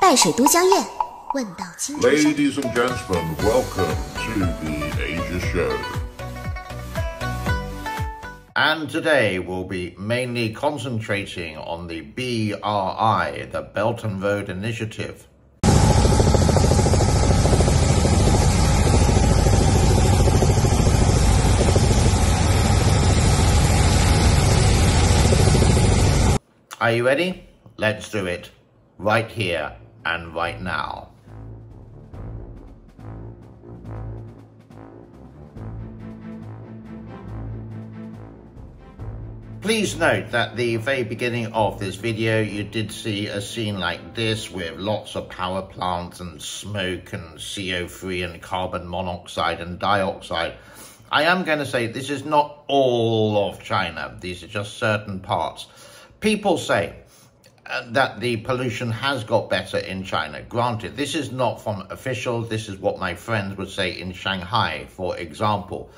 带水都江堰，问到青城山。Ladies and gentlemen, welcome to the Asia Show. And today we'll be mainly concentrating on the BRI, the Belt and Road Initiative. Are you ready? Let's do it right here and right now. Please note that at the very beginning of this video you did see a scene like this with lots of power plants and smoke and CO3 and carbon monoxide and dioxide. I am going to say this is not all of China, these are just certain parts. People say that the pollution has got better in China. Granted, this is not from officials, this is what my friends would say in Shanghai, for example.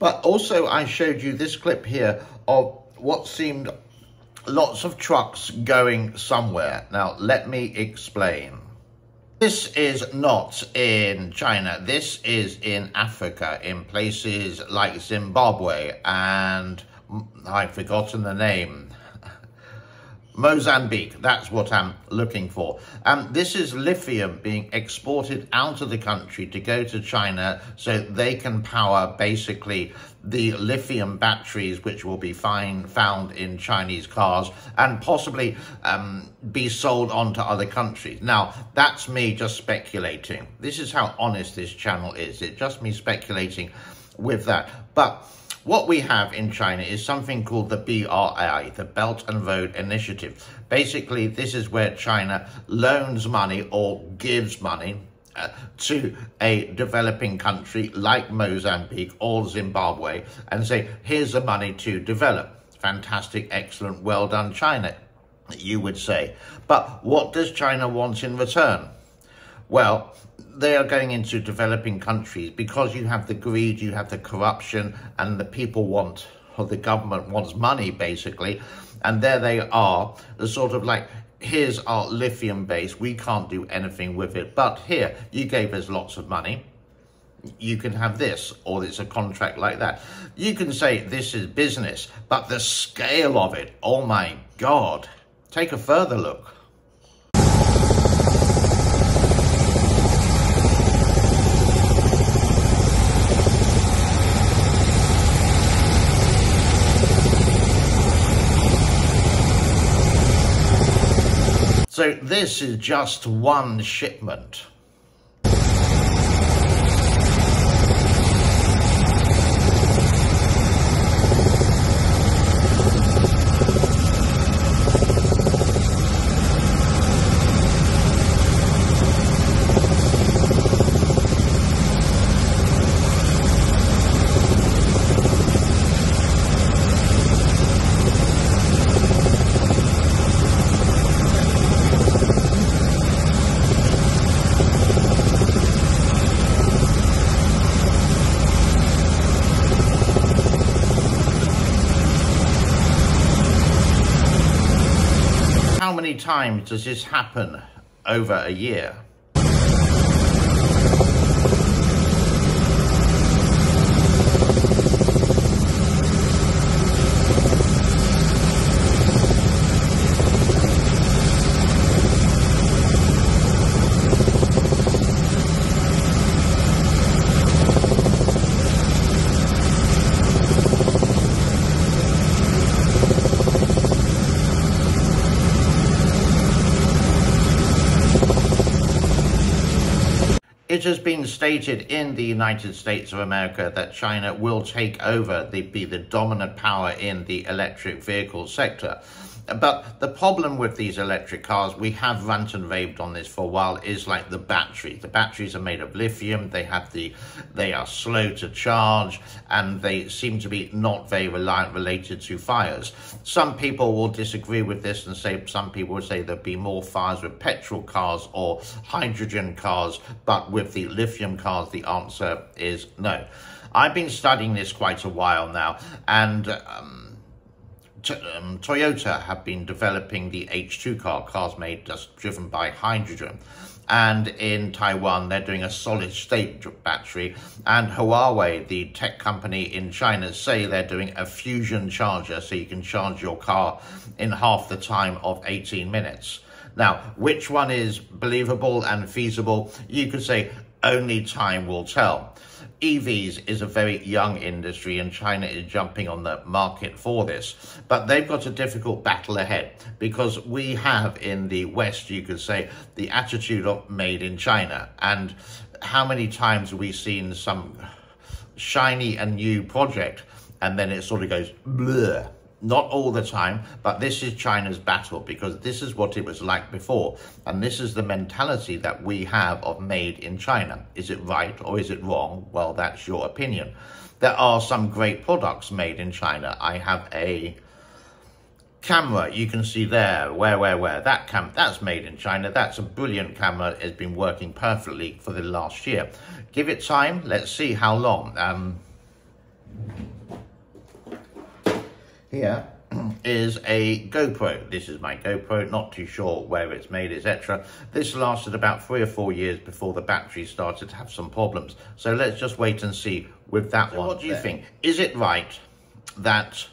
But also I showed you this clip here of what seemed lots of trucks going somewhere. Now, let me explain. This is not in China. This is in Africa, in places like Zimbabwe and I've forgotten the name. Mozambique, that's what I'm looking for. This is lithium being exported out of the country to go to China so they can power basically the lithium batteries which will be found in Chinese cars and possibly be sold on to other countries. Now, that's me just speculating. This is how honest this channel is. It's just me speculating with that. But what we have in China is something called the BRI, the Belt and Road Initiative. Basically, this is where China loans money or gives money to a developing country like Mozambique or Zimbabwe and say, here's the money to develop. Fantastic, excellent, well done, China, you would say. But what does China want in return? Well, they are going into developing countries because you have the greed, you have the corruption, and the people want, or the government wants money, basically. And there they are, the sort of like, here's our lithium base, we can't do anything with it. But here, you gave us lots of money. You can have this, or it's a contract like that. You can say this is business, but the scale of it, oh my God, take a further look. So this is just one shipment. How many times does this happen over a year? It has been stated in the United States of America that China will take over, be the dominant power in the electric vehicle sector. But the problem with these electric cars, we have rant and raved on this for a while, is like the battery. The batteries are made of lithium, they are slow to charge, and they seem to be not very reliant related to fires. Some people will disagree with this and say, some people will say there'll be more fires with petrol cars or hydrogen cars, but with the lithium cars, the answer is no. I've been studying this quite a while now, and Toyota have been developing the H2 car, cars made just driven by hydrogen. And in Taiwan, they're doing a solid state battery. And Huawei, the tech company in China, say they're doing a fusion charger, so you can charge your car in half the time of 18 minutes. Now, which one is believable and feasible? You could say only time will tell. EVs is a very young industry and China is jumping on the market for this, but they've got a difficult battle ahead because we have in the West, you could say, the attitude of made in China. And how many times have we seen some shiny and new project and then it sort of goes blur? Not all the time, but this is China's battle because this is what it was like before. And this is the mentality that we have of made in China. Is it right or is it wrong? Well, that's your opinion. There are some great products made in China. I have a camera you can see there, that's made in China. That's a brilliant camera. It's been working perfectly for the last year. Give it time. Let's see how long. Here is a GoPro. This is my GoPro, not too sure where it's made, etc. This lasted about 3 or 4 years before the battery started to have some problems. So let's just wait and see with that one. What do you think? Is it right that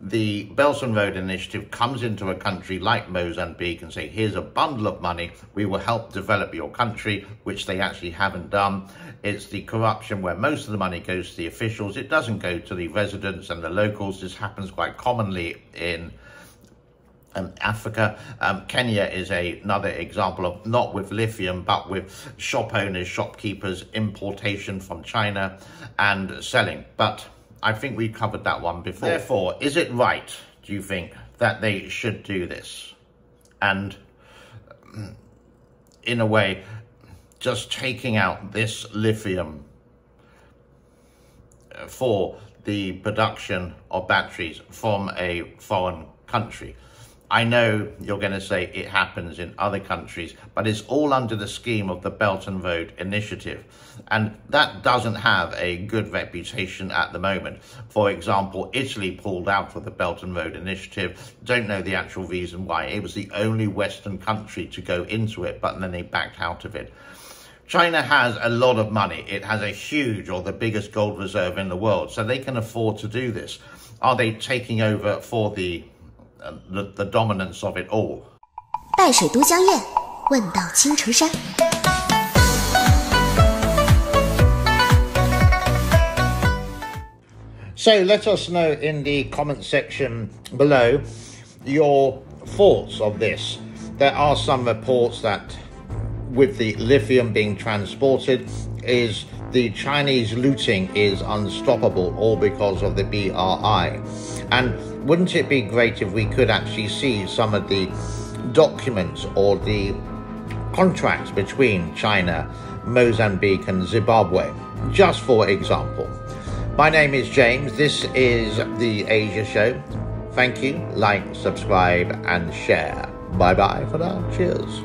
the Belt and Road Initiative comes into a country like Mozambique and say, here's a bundle of money, we will help develop your country, which they actually haven't done. It's the corruption where most of the money goes to the officials. It doesn't go to the residents and the locals. This happens quite commonly in Africa. Kenya is another example of not with lithium, but with shop owners, shopkeepers, importation from China and selling. But I think we covered that one before. Therefore, is it right, do you think, that they should do this? And in a way, just taking out this lithium for the production of batteries from a foreign country. I know you're going to say it happens in other countries, but it's all under the scheme of the Belt and Road Initiative. And that doesn't have a good reputation at the moment. For example, Italy pulled out for the Belt and Road Initiative. Don't know the actual reason why. It was the only Western country to go into it, but then they backed out of it. China has a lot of money. It has a huge, or the biggest gold reserve in the world, so they can afford to do this. Are they taking over for the dominance of it all? 拜水都江堰，问到青城山。So let us know in the comment section below your thoughts of this. There are some reports that with the lithium being transported, is the Chinese looting is unstoppable, all because of the BRI. And wouldn't it be great if we could actually see some of the documents or the contracts between China, Mozambique and Zimbabwe, just for example. My name is James. This is The Asia Show. Thank you. Like, subscribe and share. Bye bye for now. Cheers.